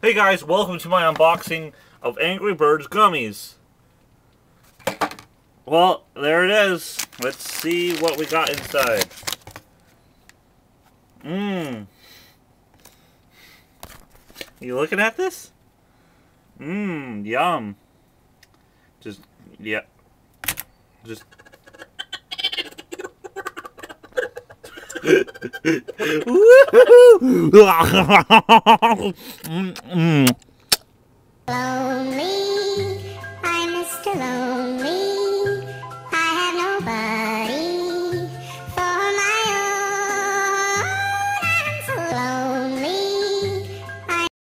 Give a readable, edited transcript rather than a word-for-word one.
Hey guys, welcome to my unboxing of Angry Birds Gummies. Well, there it is. Let's see what we got inside. You looking at this? Yum. Just... Woohoo!